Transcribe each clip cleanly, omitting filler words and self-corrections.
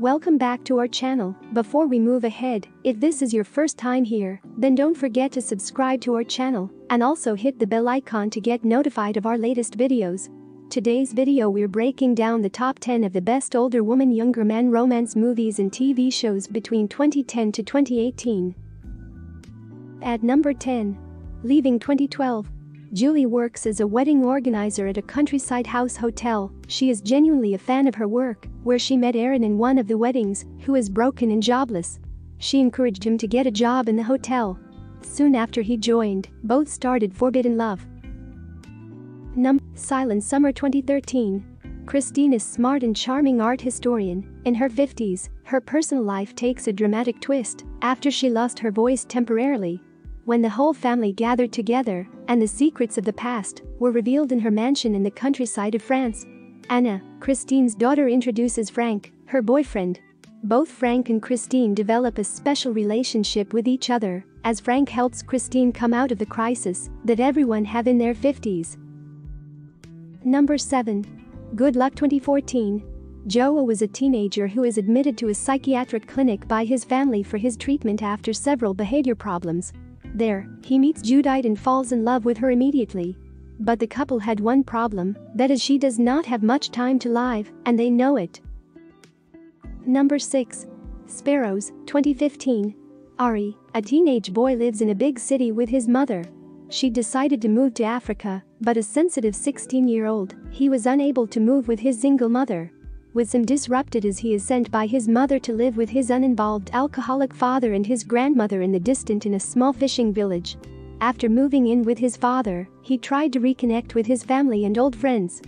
Welcome back to our channel. Before we move ahead, if this is your first time here, then don't forget to subscribe to our channel and also hit the bell icon to get notified of our latest videos. Today's video we're breaking down the top 10 of the best older woman younger man romance movies and TV shows between 2010 to 2018. At number 10. Leaving 2012. Julie works as a wedding organizer at a countryside house hotel. She is genuinely a fan of her work, where she met Aaron in one of the weddings, who is broken and jobless. She encouraged him to get a job in the hotel. Soon after he joined, both started Forbidden Love. Silent Summer 2013. Christine is smart and charming art historian. In her 50s, her personal life takes a dramatic twist after she lost her voice temporarily. When the whole family gathered together, and the secrets of the past were revealed in her mansion in the countryside of France. Anna, Christine's daughter, introduces Frank, her boyfriend. Both Frank and Christine develop a special relationship with each other, as Frank helps Christine come out of the crisis that everyone have in their 50s. Number 7. Good Luck 2014. João was a teenager who is admitted to a psychiatric clinic by his family for his treatment after several behavior problems. There, he meets Judite and falls in love with her immediately. But the couple had one problem, that is she does not have much time to live, and they know it. Number 6. Sparrows, 2015. Ari, a teenage boy, lives in a big city with his mother. She decided to move to Africa, but a sensitive 16-year-old, he was unable to move with his single mother. With some disrupted as he is sent by his mother to live with his uninvolved alcoholic father and his grandmother in the distant in a small fishing village. After moving in with his father, he tried to reconnect with his family and old friends.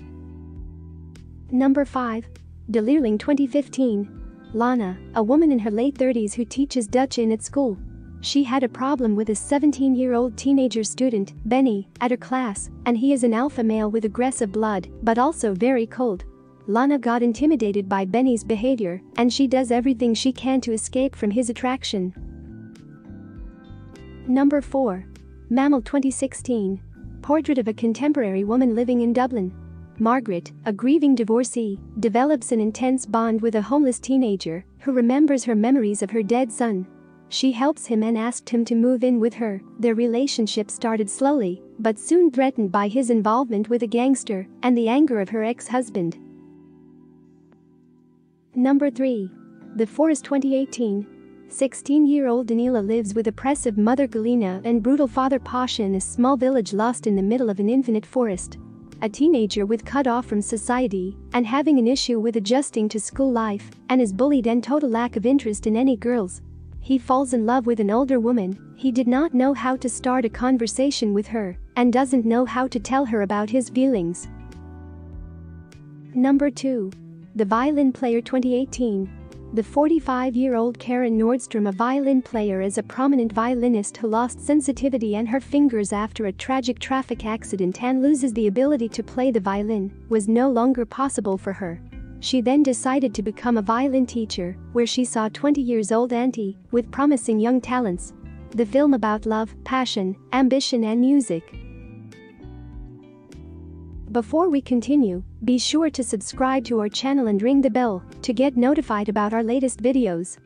Number 5. De Leerling 2015. Lana, a woman in her late 30s who teaches Dutch in at school. She had a problem with a 17-year-old teenager student, Benny, at her class, and he is an alpha male with aggressive blood, but also very cold. Lana got intimidated by Benny's behavior, and she does everything she can to escape from his attraction. Number 4. Mammal 2016. Portrait of a contemporary woman living in Dublin. Margaret, a grieving divorcee, develops an intense bond with a homeless teenager who remembers her memories of her dead son. She helps him and asked him to move in with her. Their relationship started slowly, but soon threatened by his involvement with a gangster and the anger of her ex-husband. Number 3. The Forest 2018. 16-year-old Danila lives with oppressive mother Galina and brutal father Pasha in a small village lost in the middle of an infinite forest. A teenager with cut off from society and having an issue with adjusting to school life, and is bullied and total lack of interest in any girls. He falls in love with an older woman. He did not know how to start a conversation with her and doesn't know how to tell her about his feelings. Number 2. The Violin Player 2018. The 45-year-old Karen Nordstrom, a violin player, is a prominent violinist who lost sensitivity and her fingers after a tragic traffic accident and loses the ability to play the violin, was no longer possible for her. She then decided to become a violin teacher, where she saw 20-year-old Auntie with promising young talents. The film about love, passion, ambition and music. Before we continue, be sure to subscribe to our channel and ring the bell to get notified about our latest videos.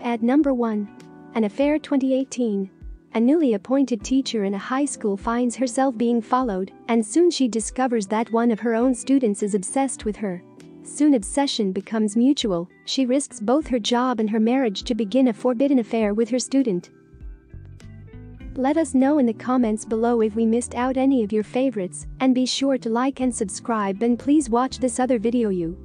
At number 1. An Affair 2018. A newly appointed teacher in a high school finds herself being followed, and soon she discovers that one of her own students is obsessed with her. Soon obsession becomes mutual. She risks both her job and her marriage to begin a forbidden affair with her student. Let us know in the comments below if we missed out any of your favorites, and be sure to like and subscribe, and please watch this other video.